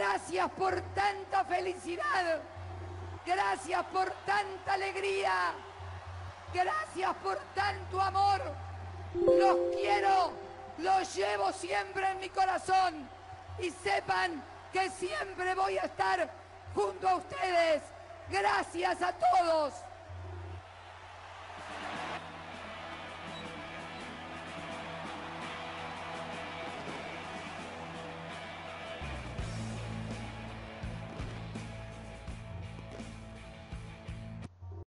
Gracias por tanta felicidad. Gracias por tanta alegría. Gracias por tanto amor. Los quiero, los llevo siempre en mi corazón. Y sepan que siempre voy a estar junto a ustedes. Gracias a todos.